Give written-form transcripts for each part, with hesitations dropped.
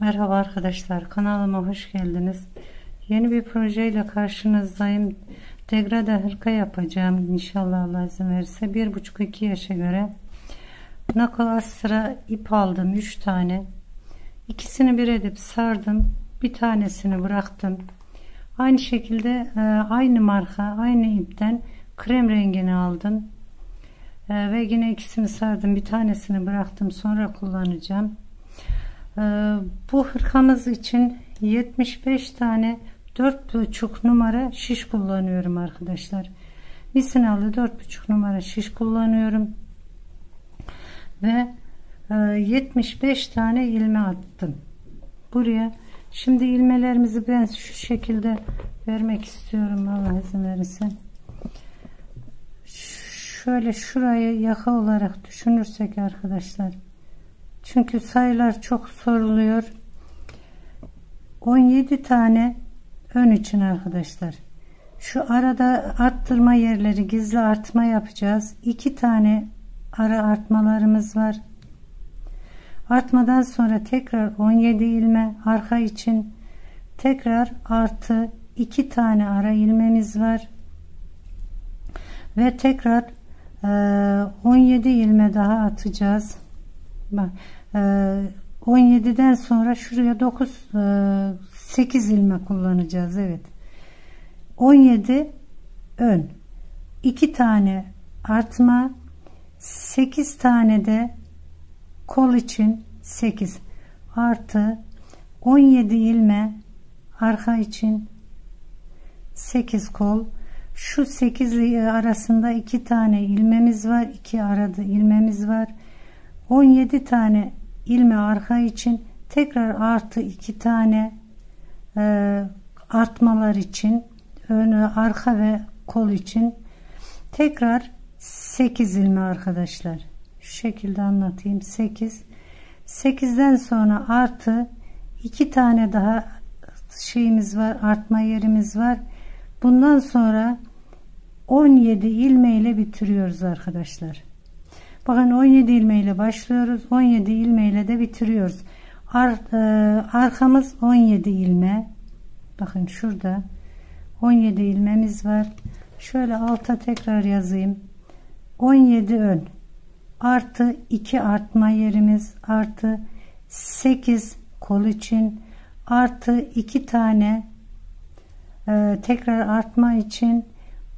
Merhaba arkadaşlar, kanalıma hoş geldiniz. Yeni bir projeyle karşınızdayım. Degrade hırka yapacağım, inşallah Allah izin verirse. 1,5-2 yaşa göre nakal sıra ip aldım, 3 tane. İkisini bir edip sardım, bir tanesini bıraktım. Aynı şekilde aynı marka, aynı ipten krem rengini aldım ve yine ikisini sardım, bir tanesini bıraktım, sonra kullanacağım. Bu hırkamız için 75 tane 4,5 numara şiş kullanıyorum arkadaşlar. Misinalı 4,5 numara şiş kullanıyorum ve 75 tane ilme attım buraya. Şimdi ilmelerimizi ben şu şekilde vermek istiyorum, Allah izin verirse. Şöyle şurayı yaka olarak düşünürsek arkadaşlar, çünkü sayılar çok soruluyor. 17 tane ön için arkadaşlar. Şu arada arttırma yerleri, gizli artma yapacağız. 2 tane ara artmalarımız var. Artmadan sonra tekrar 17 ilme arka için, tekrar artı 2 tane ara ilmemiz var ve tekrar 17 ilme daha atacağız. Bak, 17'den sonra şuraya 8 ilme kullanacağız. Evet, 17 ön, 2 tane artma, 8 tane de kol için, 8 artı 17 ilme arka için, 8 kol. Şu 8 arasında 2 tane ilmemiz var, 2 arada ilmemiz var. 17 tane ilme arka için, tekrar artı 2 tane artmalar için, ön, arka ve kol için, tekrar 8 ilme arkadaşlar. Şu şekilde anlatayım. 8'den sonra artı 2 tane daha şeyimiz var, artma yerimiz var. Bundan sonra 17 ilme ile bitiriyoruz arkadaşlar. Bakın, 17 ilme ile başlıyoruz, 17 ilme ile de bitiriyoruz. Arkamız 17 ilme. Bakın şurada 17 ilmemiz var. Şöyle alta tekrar yazayım. 17 ön, artı 2 artma yerimiz, artı 8 kol için, artı 2 tane tekrar artma için,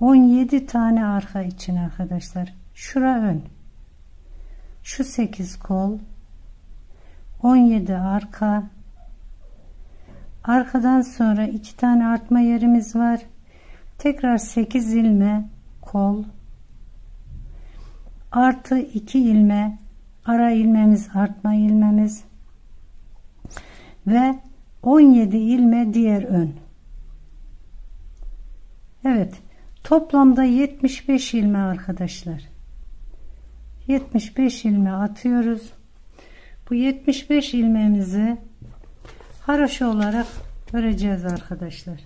17 tane arka için arkadaşlar. Şura ön, şu 8 kol, 17 arka, arkadan sonra 2 tane artma yerimiz var, tekrar 8 ilme kol, artı 2 ilme ara ilmemiz, artma ilmemiz ve 17 ilme diğer ön. Evet, toplamda 75 ilme arkadaşlar, 75 ilme atıyoruz. Bu 75 ilmeğimizi haroşa olarak öreceğiz arkadaşlar.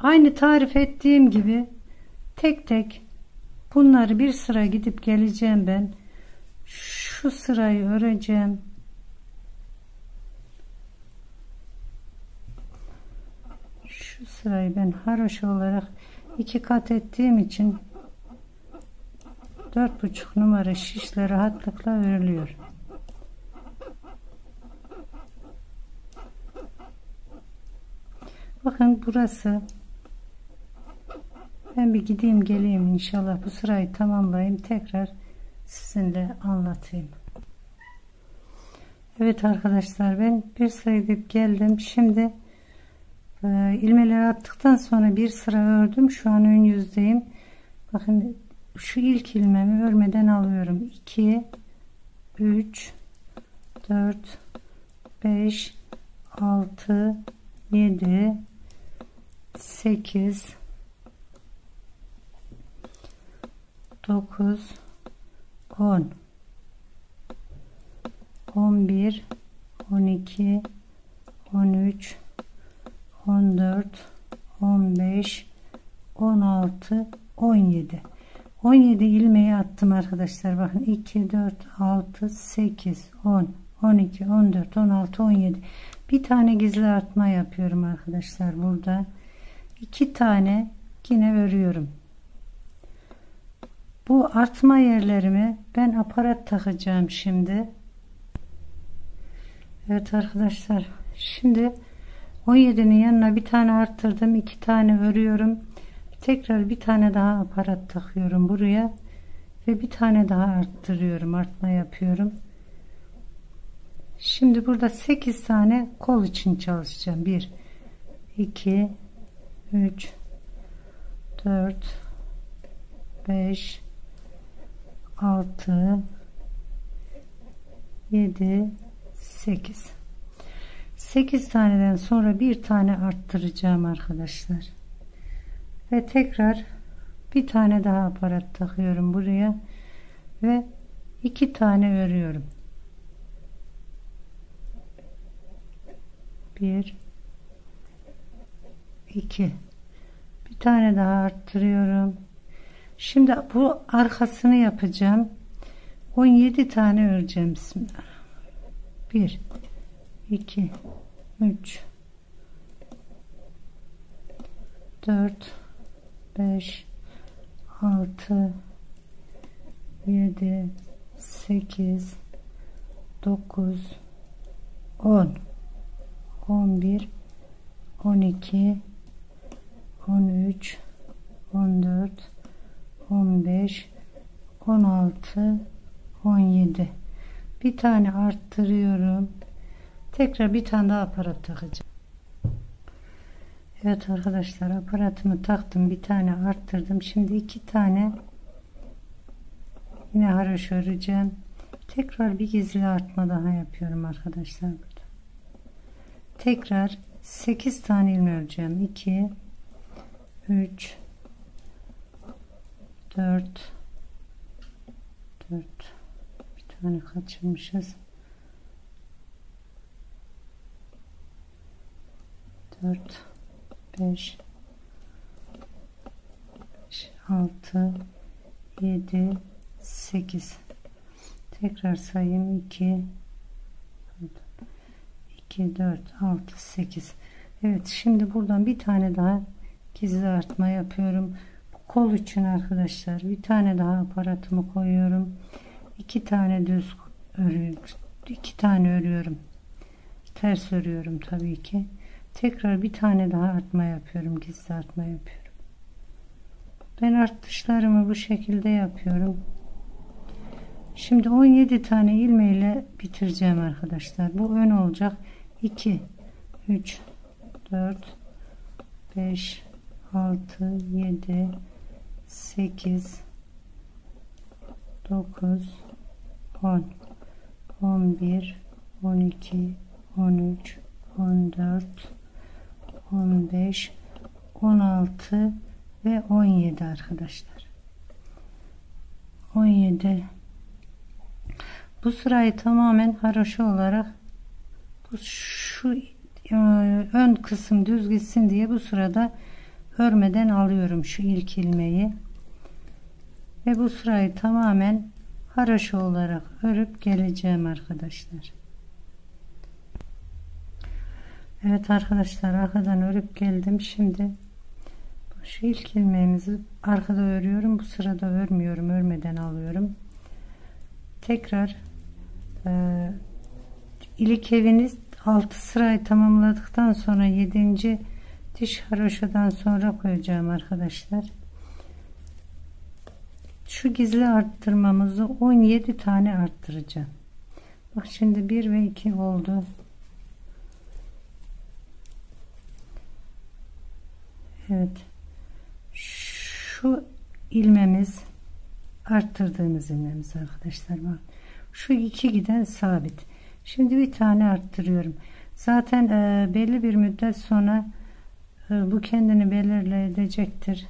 Aynı tarif ettiğim gibi tek tek bunları bir sıra gidip geleceğim ben. Şu sırayı öreceğim. Şu sırayı ben haroşa olarak 2 kat ettiğim için 4,5 numara şişle rahatlıkla örülüyor. Bakın burası. Ben bir gideyim geleyim, inşallah bu sırayı tamamlayayım, tekrar sizinle anlatayım. Evet arkadaşlar, ben bir sıra gidip geldim. Şimdi ilmeleri attıktan sonra bir sıra ördüm. Şu an ön yüzdeyim. Bakın, şu ilk ilmeğimi örmeden alıyorum. 2 3 4 5 6 7 8 9 10 11 12 13 14 15 16 17 17 ilmeği attım arkadaşlar. Bakın 2 4 6 8 10 12, 14, 16, 17. Bir tane gizli artma yapıyorum arkadaşlar burada. 2 tane yine örüyorum. Bu artma yerlerimi ben aparat takacağım şimdi. Evet arkadaşlar, şimdi 17'nin yanına bir tane arttırdım, 2 tane örüyorum, tekrar bir tane daha aparat takıyorum buraya ve bir tane daha arttırıyorum, artma yapıyorum. Şimdi burada 8 tane kol için çalışacağım. 1 2 3 4 5 6 7 8 8 taneden sonra bir tane arttıracağım arkadaşlar ve tekrar bir tane daha aparat takıyorum buraya ve 2 tane örüyorum. 1 2, bir tane daha arttırıyorum. Şimdi bu arkasını yapacağım. 17 tane öreceğim. Bismillah. 1 2 3 4 5 6 7 8 9 10 11 12 13 14 15 16 17. Bir tane arttırıyorum, tekrar bir tane daha aparat takacağım. Evet arkadaşlar, aparatımı taktım, bir tane arttırdım. Şimdi 2 tane yine haroşa öreceğim, tekrar bir gizli artma daha yapıyorum arkadaşlar. Tekrar 8 tane ilmek öreceğim. 2 3 4 bir tane kaçırmışız. 4 5 6 7 8. Tekrar sayayım. 2 4 6 8. Evet, şimdi buradan bir tane daha gizli artma yapıyorum. Bu kol için arkadaşlar bir tane daha aparatımı koyuyorum. 2 tane düz örüyorum, 2 tane örüyorum, ters örüyorum tabii ki. Tekrar bir tane daha artma yapıyorum, gizli artma yapıyorum. Ben artışlarımı bu şekilde yapıyorum. Şimdi 17 tane ilmeğiyle bitireceğim arkadaşlar. Bu ön olacak. 2 3 4 5 6 7 8 9 10 11 12 13 14 15 16 ve 17 arkadaşlar. 17. Bu sırayı tamamen haroşa olarak, şu ön kısım düz gitsin diye bu sırada örmeden alıyorum şu ilk ilmeği ve bu sırayı tamamen haroşa olarak örüp geleceğim arkadaşlar. Evet arkadaşlar, arkadan örüp geldim. Şimdi şu ilk ilmeğimizi arkada örüyorum, bu sırada örmüyorum, örmeden alıyorum. Tekrar ilik eviniz 6 sırayı tamamladıktan sonra 7. diş haroşadan sonra koyacağım arkadaşlar. Şu gizli arttırmamızı 17 tane arttıracağım. Bak şimdi 1 ve 2 oldu. Evet, şu ilmemiz arttırdığımız ilmemiz arkadaşlar. Bak, şu 2 giden sabit. Şimdi bir tane arttırıyorum. Zaten belli bir müddet sonra bu kendini belirleyecektir.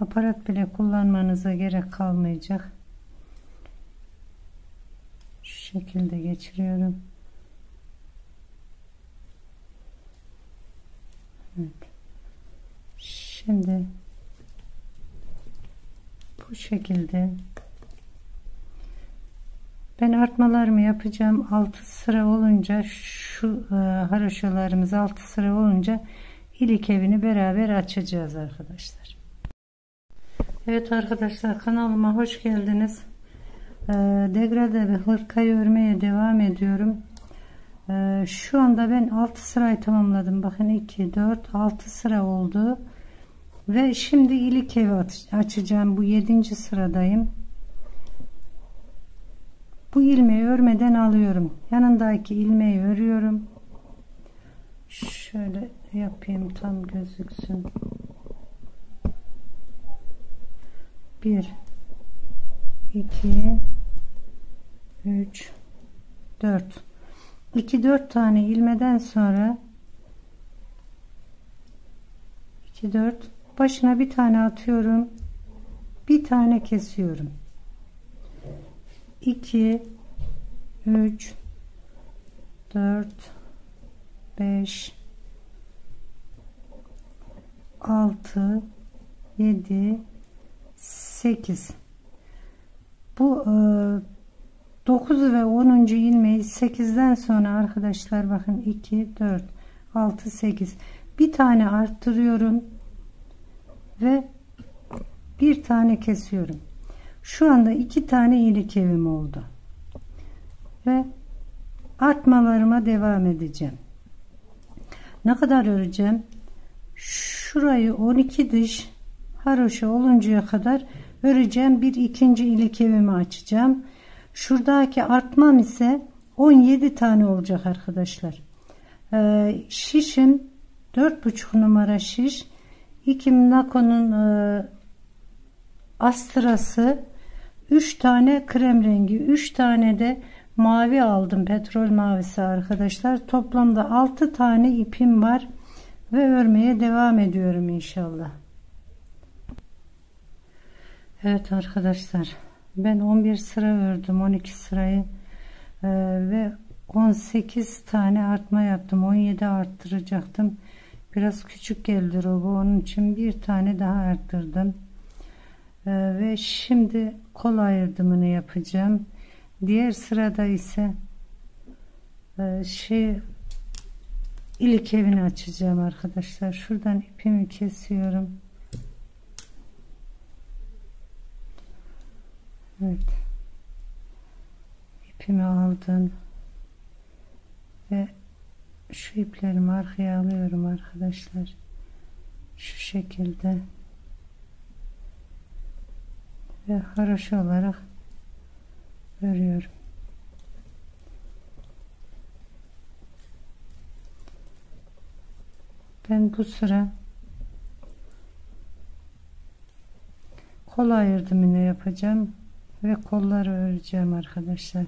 Aparat bile kullanmanıza gerek kalmayacak. Şu şekilde geçiriyorum. Evet. Şimdi bu şekilde Ben artmalarımı yapacağım. 6 sıra olunca şu haroşalarımız 6 sıra olunca ilik evini beraber açacağız arkadaşlar. Evet arkadaşlar, kanalıma hoş geldiniz. Degrade ve hırkayı örmeye devam ediyorum. Şu anda ben 6 sırayı tamamladım. Bakın 2 4 6 sıra oldu. Ve şimdi ilik evi açacağım. Bu 7. sıradayım. Bu ilmeği örmeden alıyorum. Yanındaki ilmeği örüyorum. Şöyle yapayım tam gözüksün. 1 2 3 4 2-4 tane ilmeden sonra 2-4 başına bir tane atıyorum, bir tane kesiyorum. 2 3 4 5 6 7 8. Bu 9 ve 10. ilmeği 8'den sonra arkadaşlar, bakın 2 4 6 8 bir tane arttırıyorum ve bir tane kesiyorum. Şu anda 2 tane ilik evim oldu ve artmalarıma devam edeceğim. Ne kadar öreceğim? Şurayı 12 diş haroşa oluncaya kadar öreceğim. Bir ikinci ilik evimi açacağım. Şuradaki artmam ise 17 tane olacak arkadaşlar. Şişim 4,5 numara şiş. 2 nakonun astrası, 3 tane krem rengi, 3 tane de mavi aldım, petrol mavisi arkadaşlar. Toplamda 6 tane ipim var ve örmeye devam ediyorum inşallah. Evet arkadaşlar, ben 11 sıra ördüm, 12 sırayı ve 18 tane artma yaptım. 17 arttıracaktım, biraz küçük geldi robo, onun için bir tane daha arttırdım. Ve şimdi kol ayırdımını yapacağım. Diğer sırada ise ilik evini açacağım arkadaşlar. Şuradan ipimi kesiyorum. Evet, ipimi aldım ve şu iplerimi arkaya alıyorum arkadaşlar, şu şekilde ve haroşa olarak örüyorum. Ben bu sıra kol ayırdımını yapacağım ve kolları öreceğim arkadaşlar.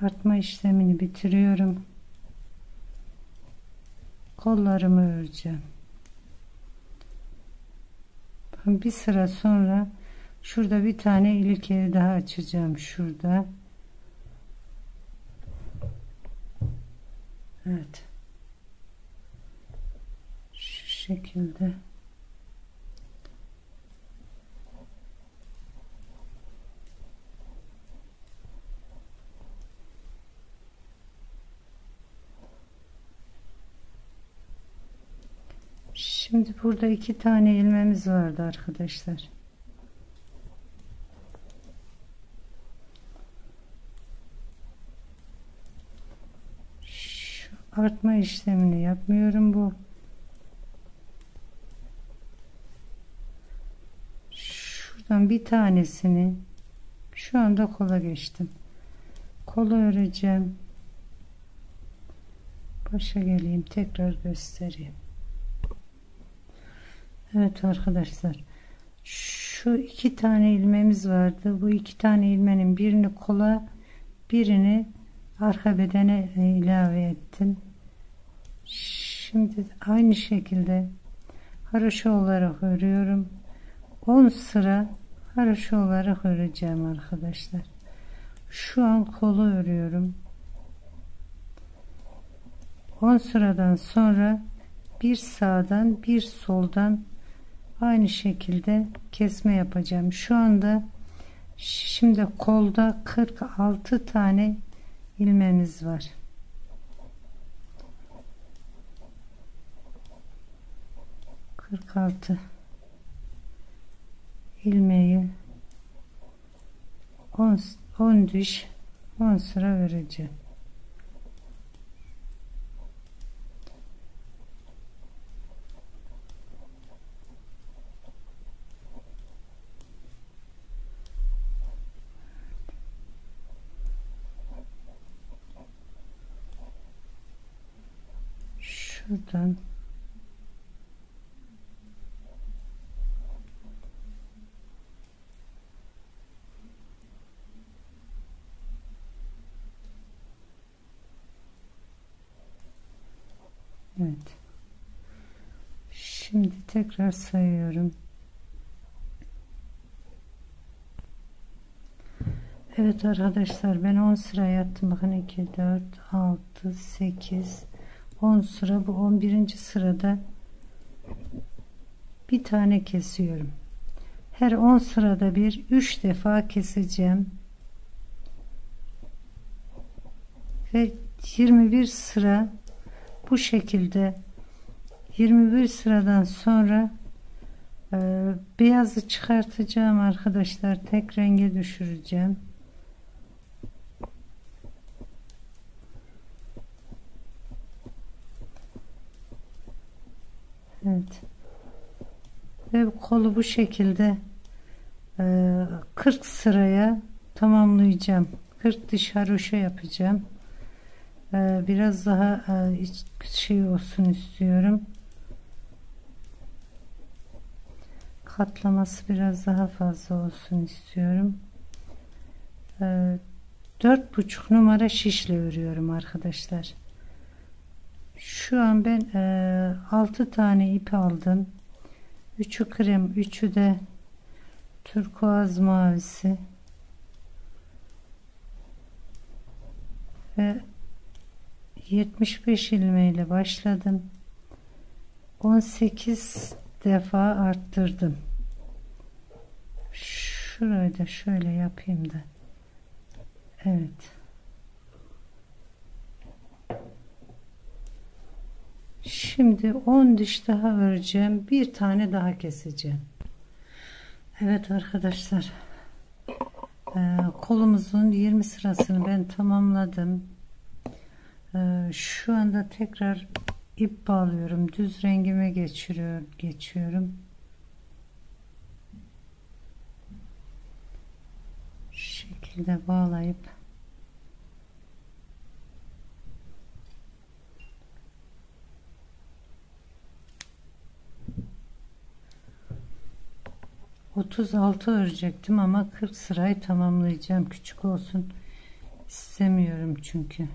Artma işlemini bitiriyorum. Kollarımı öreceğim. Bir sıra sonra şurada bir tane ilik evi daha açacağım. Şurada. Evet. Şu şekilde. Şimdi burada 2 tane ilmemiz vardı arkadaşlar. Şu artma işlemini yapmıyorum bu. Şuradan bir tanesini şu anda kola geçtim. Kolu öreceğim. Başa geleyim, tekrar göstereyim. Evet arkadaşlar, şu 2 tane ilmemiz vardı. Bu 2 tane ilmenin birini kola, birini arka bedene ilave ettim. Şimdi aynı şekilde haroşa olarak örüyorum. 10 sıra haroşa olarak öreceğim arkadaşlar. Şu an kolu örüyorum. 10 sıradan sonra bir sağdan bir soldan aynı şekilde kesme yapacağım. Şu anda şimdi kolda 46 tane ilmeğimiz var. İlmeği 10 düş 10 sıra vereceğim. Şuradan evet. Şimdi tekrar sayıyorum. Evet arkadaşlar, ben 10 sıra yaptım. Bakın 2 4 6 8 10 sıra. Bu 11. sırada bir tane kesiyorum. Her 10 sırada bir 3 defa keseceğim. Ve 21 sıra bu şekilde 21 sıradan sonra beyazı çıkartacağım arkadaşlar. Tek renge düşüreceğim. Evet. Ve kolu bu şekilde 40 sıraya tamamlayacağım. 40 diş haroşa yapacağım. Biraz daha şey olsun istiyorum. Katlaması biraz daha fazla olsun istiyorum. 4,5 numara şişle örüyorum arkadaşlar. Şu an ben 6 tane ip aldım. 3'ü krem, 3'ü de turkuaz mavisi. Ve 75 ilmeğiyle başladım. 18 defa arttırdım. Şurayı da şöyle yapayım da. Evet. Şimdi 10 diş daha öreceğim. Bir tane daha keseceğim. Evet arkadaşlar. Kolumuzun 20 sırasını ben tamamladım. Şu anda tekrar ip bağlıyorum. Düz rengime geçiyorum. Şu şekilde bağlayıp ...36 örecektim ama 40 sırayı tamamlayacağım. Küçük olsun istemiyorum çünkü.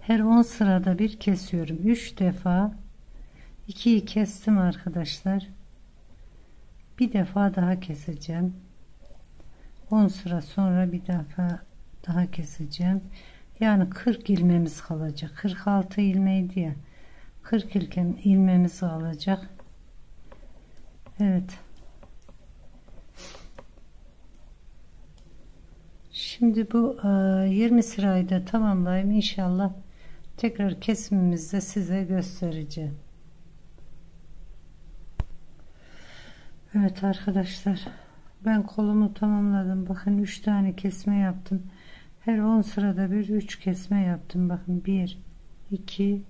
Her 10 sırada bir kesiyorum. 3 defa 2'yi kestim arkadaşlar. Bir defa daha keseceğim. 10 sıra sonra bir defa daha keseceğim. Yani 40 ilmemiz kalacak. 46 ilmeğiydi ya. 40 ilmemiz kalacak. Evet. Şimdi bu 20 sırayı da tamamlayayım. İnşallah tekrar kesimimizde size göstereceğim. Evet arkadaşlar. Ben kolumu tamamladım. Bakın 3 tane kesme yaptım. Her 10 sırada bir 3 kesme yaptım. Bakın 1, 2,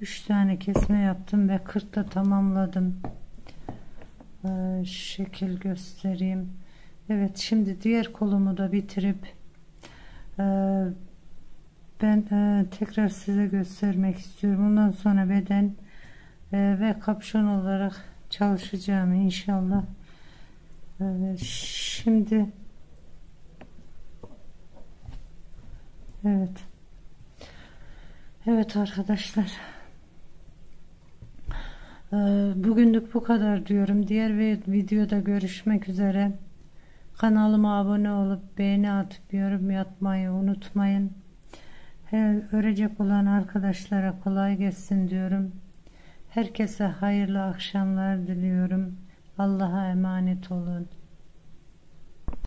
3 tane kesme yaptım ve 40'ta tamamladım. Şekil göstereyim. Evet, şimdi diğer kolumu da bitirip ben tekrar size göstermek istiyorum. Ondan sonra beden ve kapşon olarak çalışacağım inşallah. Şimdi evet. Evet arkadaşlar. Bugünlük bu kadar diyorum. Diğer videoda görüşmek üzere. Kanalıma abone olup beğeni atıp yorum yapmayı unutmayın. Örecek olan arkadaşlara kolay gelsin diyorum. Herkese hayırlı akşamlar diliyorum. Allah'a emanet olun.